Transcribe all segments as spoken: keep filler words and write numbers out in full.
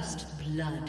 First blood.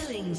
Killing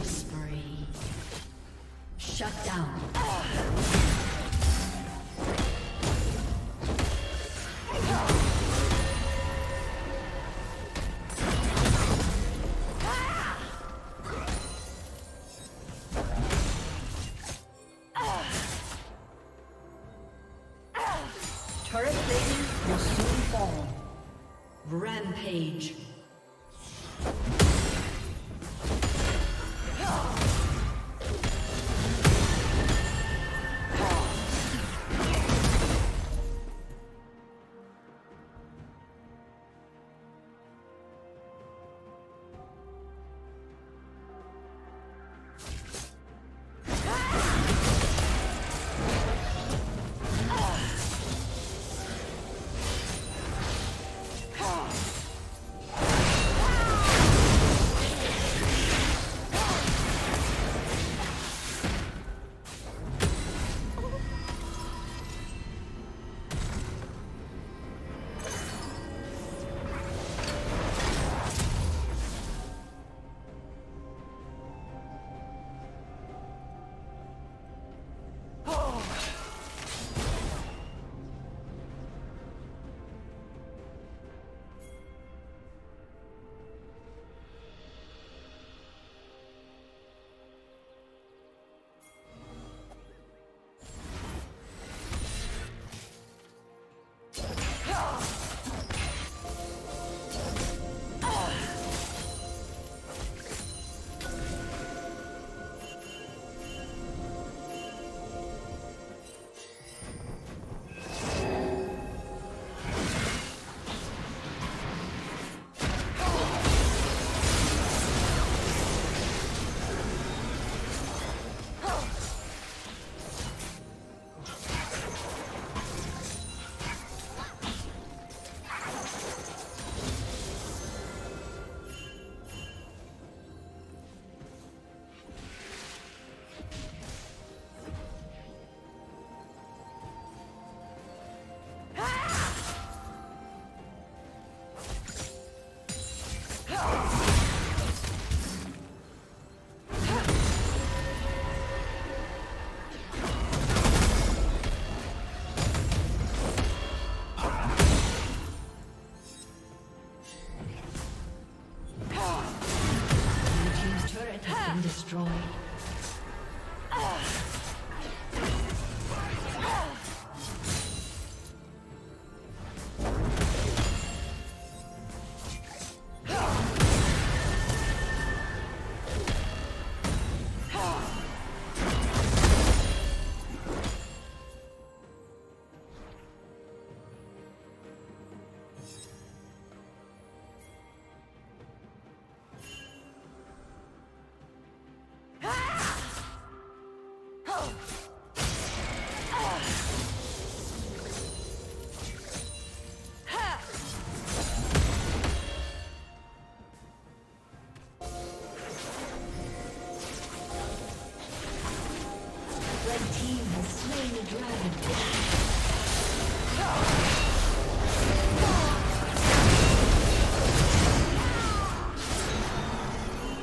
spree. Shut down. Turret plating will soon fall. Rampage.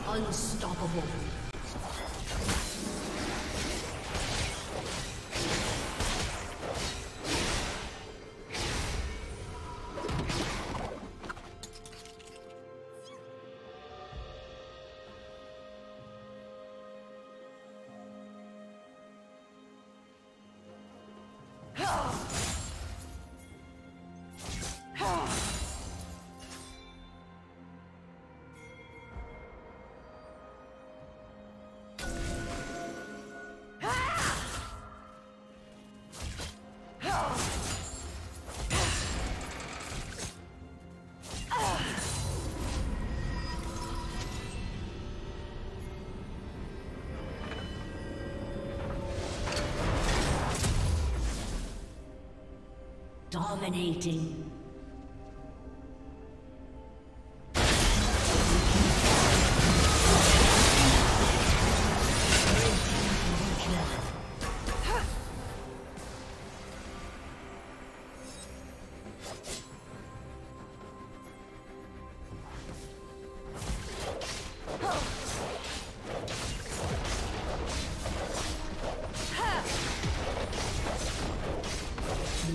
Unstoppable. Dominating.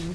Blue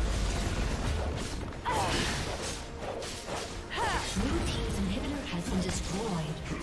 Blue team's inhibitor has been destroyed.